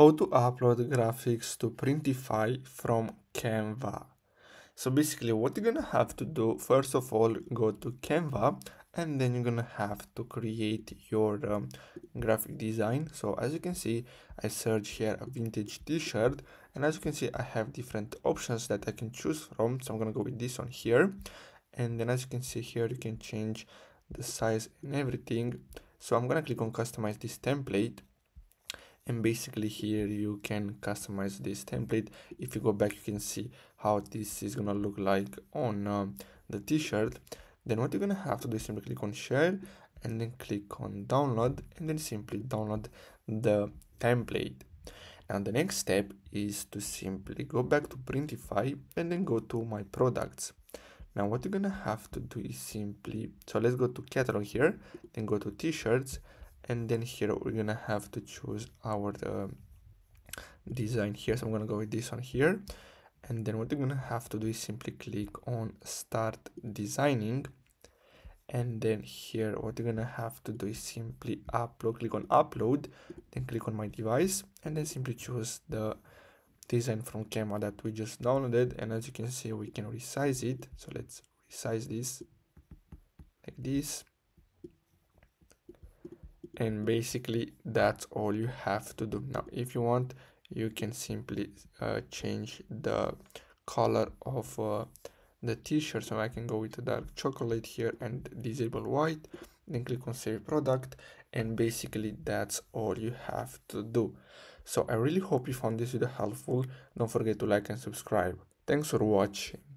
How to upload graphics to Printify from Canva. So basically what you're gonna have to do, first of all, go to Canva, and then you're gonna have to create your graphic design. So as you can see, I search here a vintage t-shirt, and as you can see, I have different options that I can choose from. So I'm gonna go with this one here, and then as you can see here, you can change the size and everything. So I'm gonna click on customize this template. And basically here you can customize this template. If you go back, you can see how this is gonna look like on the t-shirt. Then what you're gonna have to do is simply click on share and then click on download and then simply download the template. Now the next step is to simply go back to Printify and then go to my products. Now what you're gonna have to do is simply, so let's go to catalog here, then go to t-shirts. And then here we're gonna have to choose our design here. So I'm gonna go with this one here. And then what you're gonna have to do is simply click on start designing. And then here what you're gonna have to do is simply upload, click on upload, then click on my device, and then simply choose the design from Canva that we just downloaded. And as you can see, we can resize it. So let's resize this like this. And basically that's all you have to do. Now if you want, you can simply change the color of the t-shirt. So I can go with the dark chocolate here and disable white, then click on save product, and basically that's all you have to do. So I really hope you found this video helpful. Don't forget to like and subscribe. Thanks for watching.